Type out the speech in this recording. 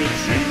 the sea.